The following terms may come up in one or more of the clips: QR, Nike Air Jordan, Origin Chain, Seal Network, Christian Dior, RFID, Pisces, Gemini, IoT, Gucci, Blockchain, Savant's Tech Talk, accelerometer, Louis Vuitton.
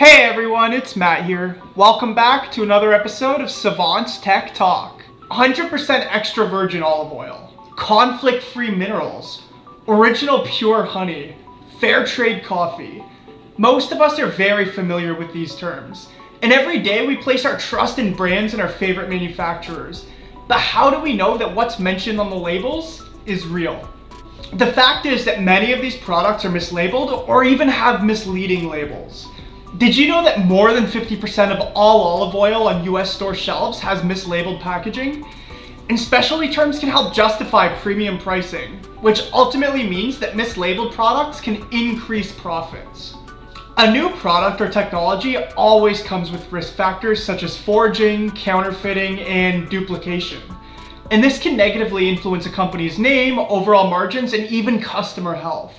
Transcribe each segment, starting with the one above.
Hey everyone, it's Matt here. Welcome back to another episode of Savant's Tech Talk. 100% extra virgin olive oil, conflict-free minerals, original pure honey, fair trade coffee. Most of us are very familiar with these terms, and every day we place our trust in brands and our favorite manufacturers. But how do we know that what's mentioned on the labels is real? The fact is that many of these products are mislabeled or even have misleading labels. Did you know that more than 50% of all olive oil on US store shelves has mislabeled packaging? And specialty terms can help justify premium pricing, which ultimately means that mislabeled products can increase profits. A new product or technology always comes with risk factors such as forging, counterfeiting, and duplication. And this can negatively influence a company's name, overall margins, and even customer health.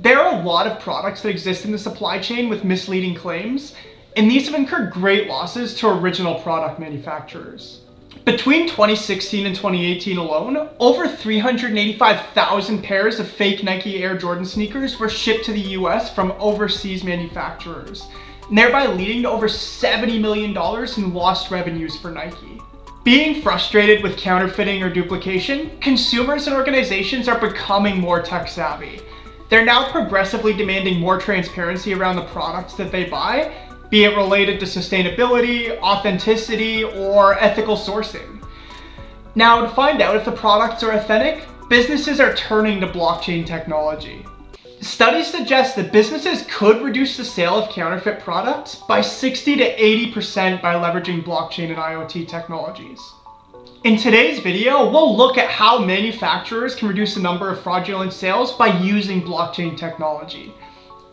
There are a lot of products that exist in the supply chain with misleading claims, and these have incurred great losses to original product manufacturers. Between 2016 and 2018 alone, over 385,000 pairs of fake Nike Air Jordan sneakers were shipped to the US from overseas manufacturers, thereby leading to over $70 million in lost revenues for Nike. Being frustrated with counterfeiting or duplication, consumers and organizations are becoming more tech-savvy. They're now progressively demanding more transparency around the products that they buy, be it related to sustainability, authenticity, or ethical sourcing. Now, to find out if the products are authentic, businesses are turning to blockchain technology. Studies suggest that businesses could reduce the sale of counterfeit products by 60 to 80% by leveraging blockchain and IoT technologies. In today's video, we'll look at how manufacturers can reduce the number of fraudulent sales by using blockchain technology.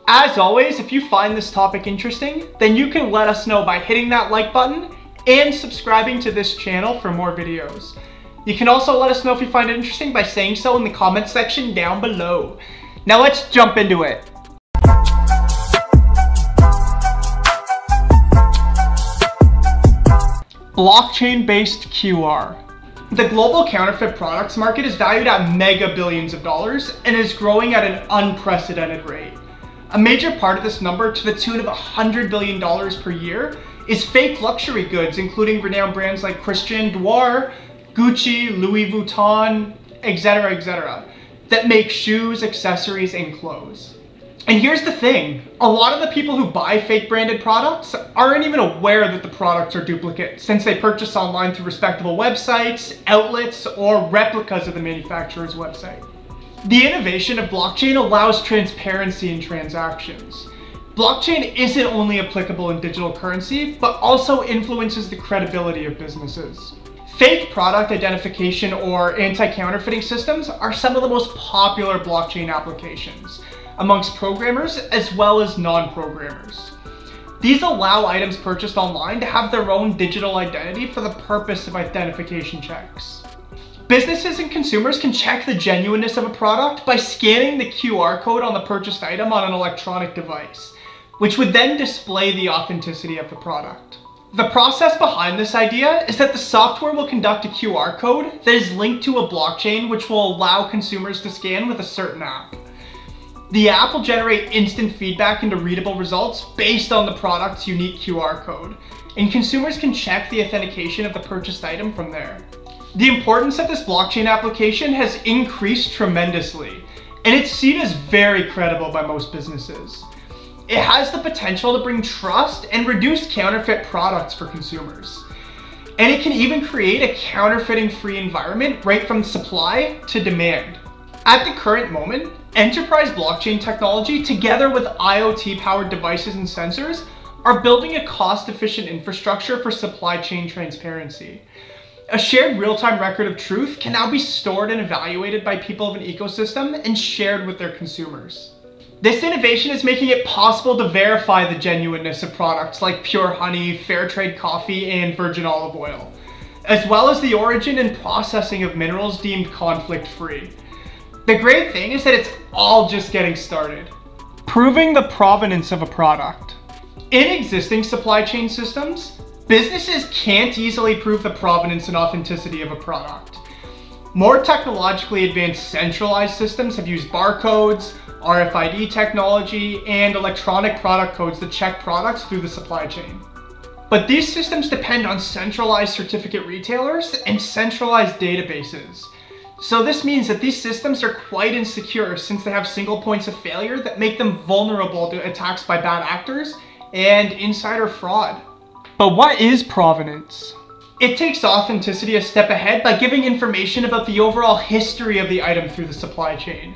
As always, if you find this topic interesting, then you can let us know by hitting that like button and subscribing to this channel for more videos. You can also let us know if you find it interesting by saying so in the comment section down below. Now let's jump into it. Blockchain-based QR. The global counterfeit products market is valued at mega billions of dollars and is growing at an unprecedented rate. A major part of this number, to the tune of $100 billion per year, is fake luxury goods, including renowned brands like Christian Dior, Gucci, Louis Vuitton, etc., that make shoes, accessories, and clothes. And here's the thing, a lot of the people who buy fake branded products aren't even aware that the products are duplicate, since they purchase online through respectable websites, outlets, or replicas of the manufacturer's website. The innovation of blockchain allows transparency in transactions. Blockchain isn't only applicable in digital currency, but also influences the credibility of businesses. Fake product identification or anti-counterfeiting systems are some of the most popular blockchain applications amongst programmers as well as non-programmers. These allow items purchased online to have their own digital identity for the purpose of identification checks. Businesses and consumers can check the genuineness of a product by scanning the QR code on the purchased item on an electronic device, which would then display the authenticity of the product. The process behind this idea is that the software will conduct a QR code that is linked to a blockchain, which will allow consumers to scan with a certain app. The app will generate instant feedback into readable results based on the product's unique QR code, and consumers can check the authentication of the purchased item from there. The importance of this blockchain application has increased tremendously, and it's seen as very credible by most businesses. It has the potential to bring trust and reduce counterfeit products for consumers. And it can even create a counterfeiting-free environment right from supply to demand. At the current moment, enterprise blockchain technology, together with IoT-powered devices and sensors, are building a cost-efficient infrastructure for supply chain transparency. A shared real-time record of truth can now be stored and evaluated by people of an ecosystem and shared with their consumers. This innovation is making it possible to verify the genuineness of products like pure honey, fair trade coffee, and virgin olive oil, as well as the origin and processing of minerals deemed conflict-free. The great thing is that it's all just getting started. Proving the provenance of a product. In existing supply chain systems, businesses can't easily prove the provenance and authenticity of a product. More technologically advanced centralized systems have used barcodes, RFID technology, and electronic product codes to check products through the supply chain. But these systems depend on centralized certificate retailers and centralized databases. So this means that these systems are quite insecure since they have single points of failure that make them vulnerable to attacks by bad actors and insider fraud. But what is provenance? It takes authenticity a step ahead by giving information about the overall history of the item through the supply chain.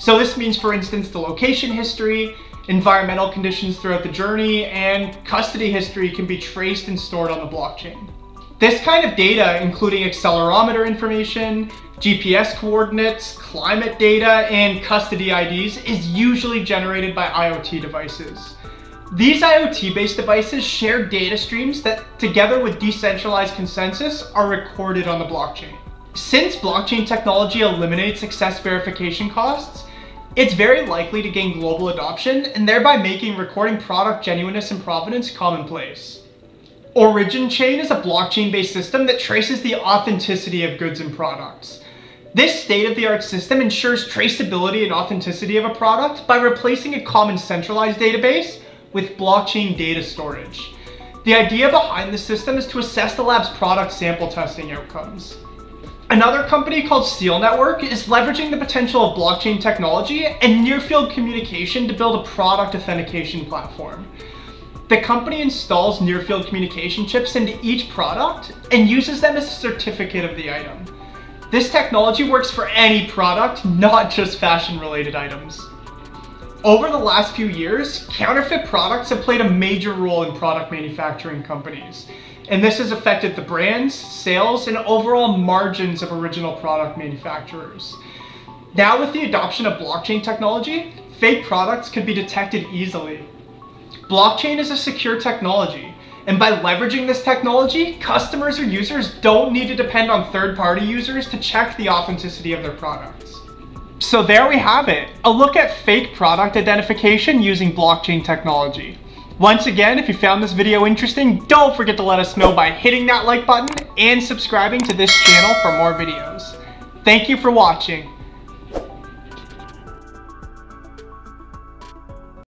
So this means, for instance, the location history, environmental conditions throughout the journey, and custody history can be traced and stored on the blockchain. This kind of data, including accelerometer information, GPS coordinates, climate data, and custody IDs, is usually generated by IoT devices. These IoT-based devices share data streams that, together with decentralized consensus, are recorded on the blockchain. Since blockchain technology eliminates access verification costs, it's very likely to gain global adoption and thereby making recording product genuineness and provenance commonplace. Origin Chain is a blockchain-based system that traces the authenticity of goods and products. This state-of-the-art system ensures traceability and authenticity of a product by replacing a common centralized database with blockchain data storage. The idea behind this system is to assess the lab's product sample testing outcomes. Another company called Seal Network is leveraging the potential of blockchain technology and near-field communication to build a product authentication platform. The company installs near-field communication chips into each product and uses them as a certificate of the item. This technology works for any product, not just fashion-related items. Over the last few years, counterfeit products have played a major role in product manufacturing companies, and this has affected the brands, sales, and overall margins of original product manufacturers. Now, with the adoption of blockchain technology, fake products can be detected easily. Blockchain is a secure technology, and by leveraging this technology, customers or users don't need to depend on third-party users to check the authenticity of their products. So there we have it, a look at fake product identification using blockchain technology. Once again, if you found this video interesting, don't forget to let us know by hitting that like button and subscribing to this channel for more videos. Thank you for watching.